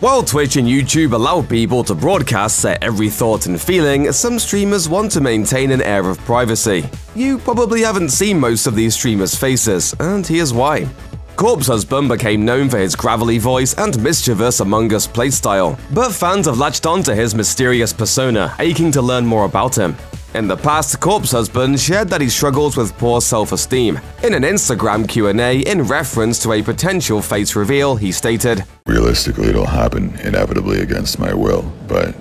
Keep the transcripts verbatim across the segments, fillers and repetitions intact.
While Twitch and YouTube allow people to broadcast their every thought and feeling, some streamers want to maintain an air of privacy. You probably haven't seen most of these streamers' faces, and here's why. Corpse Husband became known for his gravelly voice and mischievous Among Us playstyle, but fans have latched onto his mysterious persona, aching to learn more about him. In the past, Corpse Husband shared that he struggles with poor self-esteem. In an Instagram Q and A in reference to a potential face reveal, he stated, "Realistically, it'll happen inevitably against my will, but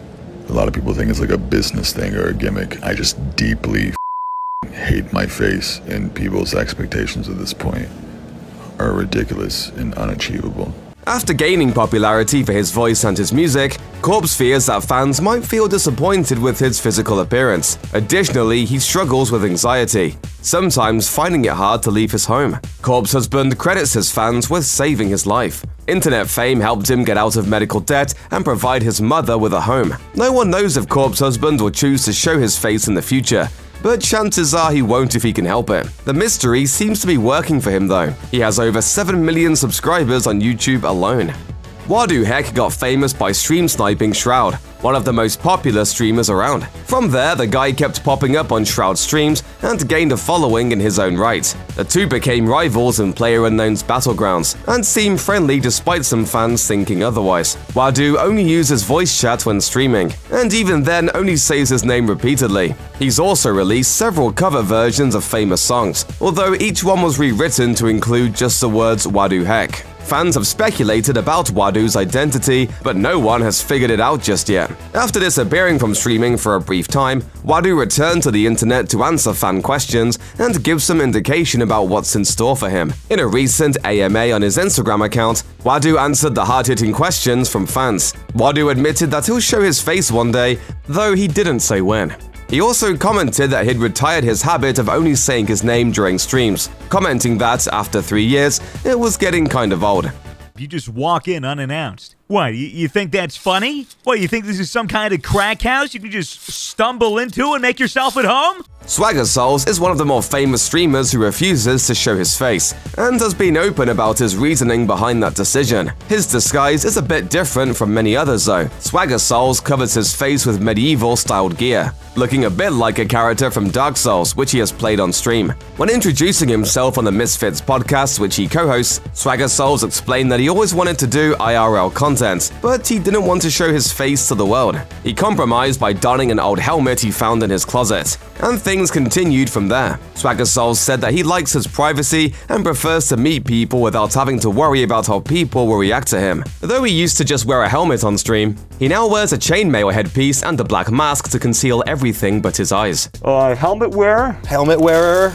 a lot of people think it's like a business thing or a gimmick. I just deeply f***ing hate my face, and people's expectations at this point are ridiculous and unachievable." After gaining popularity for his voice and his music, Corpse fears that fans might feel disappointed with his physical appearance. Additionally, he struggles with anxiety, sometimes finding it hard to leave his home. Corpse Husband credits his fans with saving his life. Internet fame helped him get out of medical debt and provide his mother with a home. No one knows if Corpse Husband will choose to show his face in the future, but chances are he won't if he can help it. The mystery seems to be working for him though. He has over seven million subscribers on YouTube alone. Wadu Heck got famous by stream sniping Shroud, one of the most popular streamers around. From there, the guy kept popping up on Shroud's streams and gained a following in his own right. The two became rivals in PlayerUnknown's Battlegrounds and seem friendly despite some fans thinking otherwise. Wadu only uses voice chat when streaming, and even then only says his name repeatedly. He's also released several cover versions of famous songs, although each one was rewritten to include just the words Wadu Heck. Fans have speculated about Wadu's identity, but no one has figured it out just yet. After disappearing from streaming for a brief time, Wadu returned to the internet to answer fan questions and give some indication about what's in store for him. In a recent A M A on his Instagram account, Wadu answered the hard-hitting questions from fans. Wadu admitted that he'll show his face one day, though he didn't say when. He also commented that he'd retired his habit of only saying his name during streams, commenting that, after three years, it was getting kind of old. You just walk in unannounced. What, you, you think that's funny? What, you think this is some kind of crack house you can just stumble into and make yourself at home? Swagger Souls is one of the more famous streamers who refuses to show his face, and has been open about his reasoning behind that decision. His disguise is a bit different from many others though. Swagger Souls covers his face with medieval-styled gear, looking a bit like a character from Dark Souls, which he has played on stream. When introducing himself on the Misfits podcast, which he co-hosts, Swagger Souls explained that he always wanted to do I R L content, but he didn't want to show his face to the world. He compromised by donning an old helmet he found in his closet, and things continued from there. Swagger Souls said that he likes his privacy and prefers to meet people without having to worry about how people will react to him. Though he used to just wear a helmet on stream, he now wears a chainmail headpiece and a black mask to conceal everything but his eyes. Uh, helmet wearer, helmet wearer,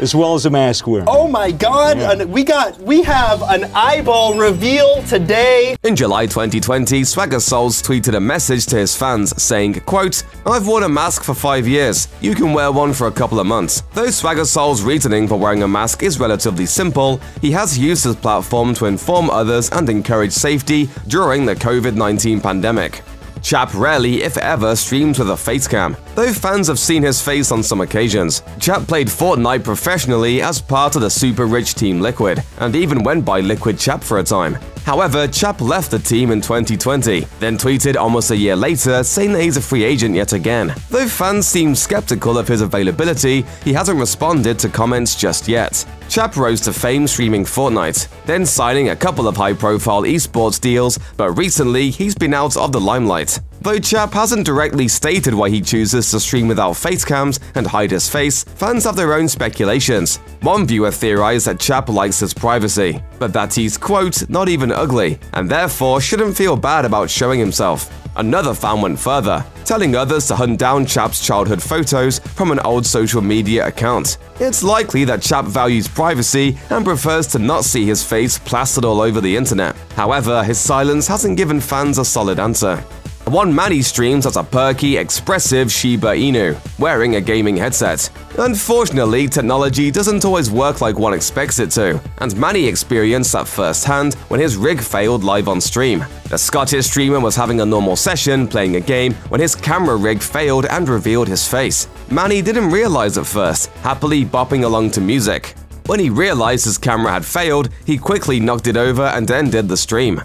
as well as a mask wearer. Oh my God! Yeah. And we got, we have an eyeball reveal today. In July twenty twenty, Swagger Souls tweeted a message to his fans saying, "Quote: I've worn a mask for five years. You can wear one for a couple of months." Though Swagger Soul's reasoning for wearing a mask is relatively simple, he has used his platform to inform others and encourage safety during the COVID nineteen pandemic. Chap rarely, if ever, streams with a face cam, though fans have seen his face on some occasions. Chap played Fortnite professionally as part of the super-rich team Liquid, and even went by Liquid Chap for a time. However, Chap left the team in twenty twenty, then tweeted almost a year later saying that he's a free agent yet again. Though fans seem skeptical of his availability, he hasn't responded to comments just yet. Chap rose to fame streaming Fortnite, then signing a couple of high-profile esports deals, but recently he's been out of the limelight. Though Chap hasn't directly stated why he chooses to stream without face cams and hide his face, fans have their own speculations. One viewer theorized that Chap likes his privacy, but that he's, quote, not even ugly, and therefore shouldn't feel bad about showing himself. Another fan went further, telling others to hunt down Chap's childhood photos from an old social media account. It's likely that Chap values privacy and prefers to not see his face plastered all over the internet. However, his silence hasn't given fans a solid answer. One Manny streams as a perky, expressive Shiba Inu, wearing a gaming headset. Unfortunately, technology doesn't always work like one expects it to, and Manny experienced that firsthand when his rig failed live on stream. The Scottish streamer was having a normal session playing a game when his camera rig failed and revealed his face. Manny didn't realize at first, happily bopping along to music. When he realized his camera had failed, he quickly knocked it over and ended the stream.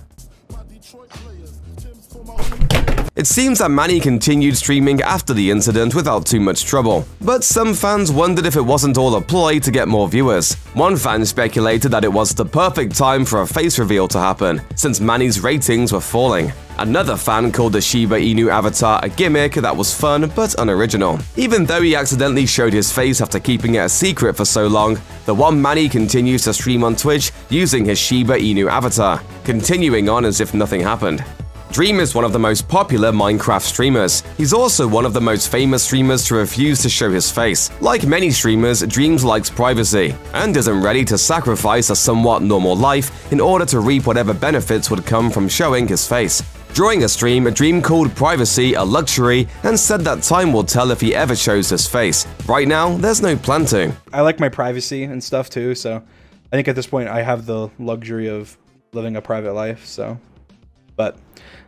It seems that Manny continued streaming after the incident without too much trouble, but some fans wondered if it wasn't all a ploy to get more viewers. One fan speculated that it was the perfect time for a face reveal to happen, since Manny's ratings were falling. Another fan called the Shiba Inu avatar a gimmick that was fun but unoriginal. Even though he accidentally showed his face after keeping it a secret for so long, the one Manny continues to stream on Twitch using his Shiba Inu avatar, continuing on as if nothing happened. Dream is one of the most popular Minecraft streamers. He's also one of the most famous streamers to refuse to show his face. Like many streamers, Dream likes privacy and isn't ready to sacrifice a somewhat normal life in order to reap whatever benefits would come from showing his face. During a stream, Dream called privacy a luxury and said that time will tell if he ever shows his face. Right now, there's no plan to. I like my privacy and stuff too, so I think at this point I have the luxury of living a private life, so, but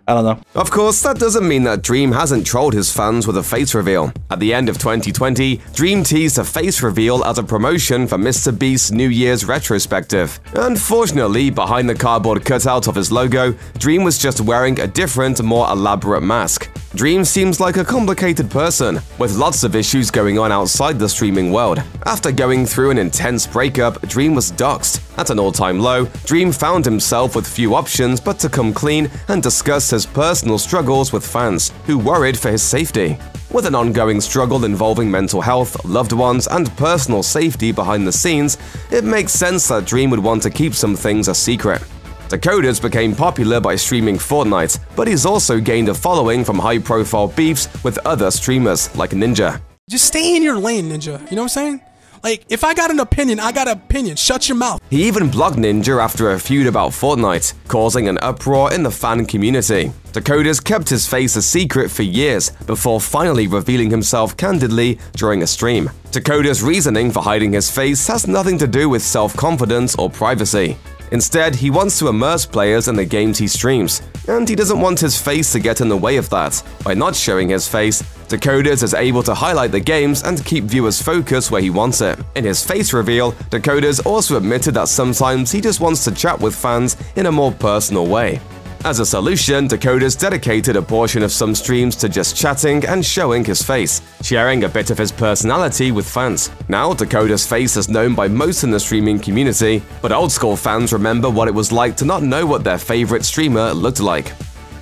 I don't know. Of course, that doesn't mean that Dream hasn't trolled his fans with a face reveal. At the end of twenty twenty, Dream teased a face reveal as a promotion for Mister Beast's New Year's retrospective. Unfortunately, behind the cardboard cutout of his logo, Dream was just wearing a different, more elaborate mask. Dream seems like a complicated person, with lots of issues going on outside the streaming world. After going through an intense breakup, Dream was doxxed. At an all-time low, Dream found himself with few options but to come clean and discuss his personal struggles with fans, who worried for his safety. With an ongoing struggle involving mental health, loved ones, and personal safety behind the scenes, it makes sense that Dream would want to keep some things a secret. Dakotaz became popular by streaming Fortnite, but he's also gained a following from high-profile beefs with other streamers, like Ninja. Just stay in your lane, Ninja, you know what I'm saying? Like, if I got an opinion, I got an opinion. Shut your mouth. He even blocked Ninja after a feud about Fortnite, causing an uproar in the fan community. Dakotaz kept his face a secret for years before finally revealing himself candidly during a stream. Dakotaz's reasoning for hiding his face has nothing to do with self-confidence or privacy. Instead, he wants to immerse players in the games he streams, and he doesn't want his face to get in the way of that. By not showing his face, Dakotaz is able to highlight the games and keep viewers focused where he wants it. In his face reveal, Dakotaz also admitted that sometimes he just wants to chat with fans in a more personal way. As a solution, Dakotaz dedicated a portion of some streams to just chatting and showing his face, sharing a bit of his personality with fans. Now, Dakotaz's face is known by most in the streaming community, but old-school fans remember what it was like to not know what their favorite streamer looked like.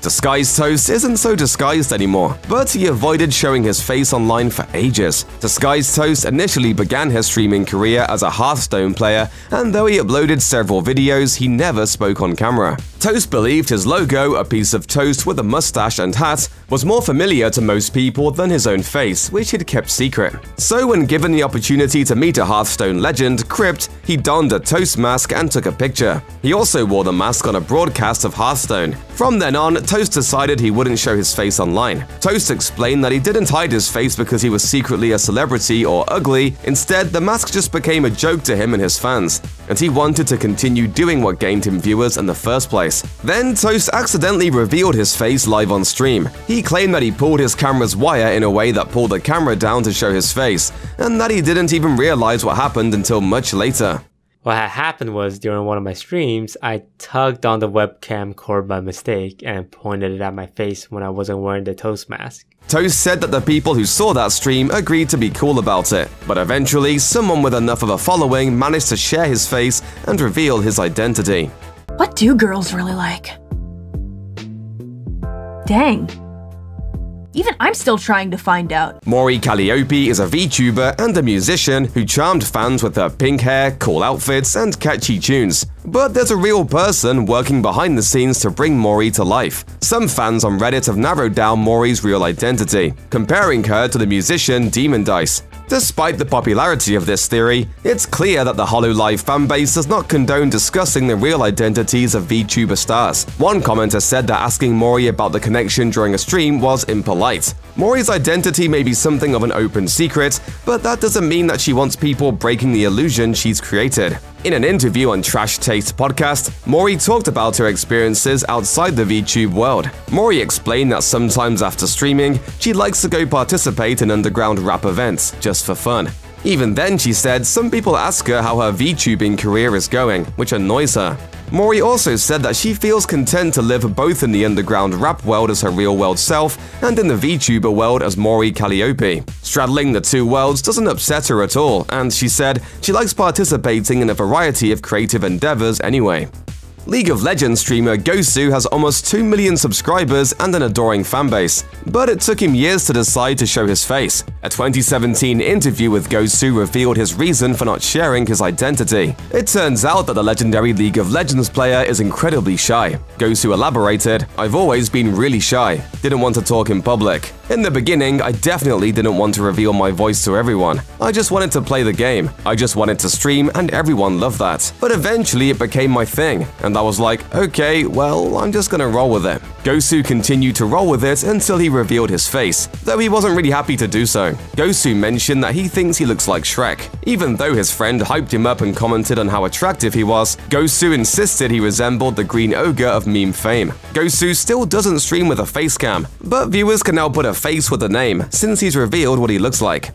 Disguised Toast isn't so disguised anymore, but he avoided showing his face online for ages. Disguised Toast initially began his streaming career as a Hearthstone player, and though he uploaded several videos, he never spoke on camera. Toast believed his logo, a piece of toast with a mustache and hat, was more familiar to most people than his own face, which he'd kept secret. So when given the opportunity to meet a Hearthstone legend, Crypt, he donned a toast mask and took a picture. He also wore the mask on a broadcast of Hearthstone. From then on, Toast decided he wouldn't show his face online. Toast explained that he didn't hide his face because he was secretly a celebrity or ugly. Instead, the mask just became a joke to him and his fans, and he wanted to continue doing what gained him viewers in the first place. Then, Toast accidentally revealed his face live on stream. He claimed that he pulled his camera's wire in a way that pulled the camera down to show his face, and that he didn't even realize what happened until much later. What had happened was, during one of my streams, I tugged on the webcam cord by mistake and pointed it at my face when I wasn't wearing the toast mask. Toast said that the people who saw that stream agreed to be cool about it, but eventually, someone with enough of a following managed to share his face and reveal his identity. What do girls really like? Dang. Even I'm still trying to find out. Mori Calliope is a VTuber and a musician who charmed fans with her pink hair, cool outfits, and catchy tunes. But there's a real person working behind the scenes to bring Mori to life. Some fans on Reddit have narrowed down Mori's real identity, comparing her to the musician Demon Dice. Despite the popularity of this theory, it's clear that the HoloLive fanbase does not condone discussing the real identities of VTuber stars. One commenter said that asking Mori about the connection during a stream was impolite. Mori's identity may be something of an open secret, but that doesn't mean that she wants people breaking the illusion she's created. In an interview on Trash Taste Podcast, Mori talked about her experiences outside the VTube world. Mori explained that sometimes after streaming, she likes to go participate in underground rap events, just for fun. Even then, she said, some people ask her how her VTubing career is going, which annoys her. Mori also said that she feels content to live both in the underground rap world as her real-world self and in the VTuber world as Mori Calliope. Straddling the two worlds doesn't upset her at all, and she said she likes participating in a variety of creative endeavors anyway. League of Legends streamer Gosu has almost two million subscribers and an adoring fanbase, but it took him years to decide to show his face. A twenty seventeen interview with Gosu revealed his reason for not sharing his identity. It turns out that the legendary League of Legends player is incredibly shy. Gosu elaborated, "I've always been really shy, didn't want to talk in public. In the beginning, I definitely didn't want to reveal my voice to everyone. I just wanted to play the game, I just wanted to stream, and everyone loved that. But eventually it became my thing, and I was like, okay, well, I'm just gonna roll with it." Gosu continued to roll with it until he revealed his face, though he wasn't really happy to do so. Gosu mentioned that he thinks he looks like Shrek. Even though his friend hyped him up and commented on how attractive he was, Gosu insisted he resembled the green ogre of meme fame. Gosu still doesn't stream with a face cam, but viewers can now put a face with a name, since he's revealed what he looks like.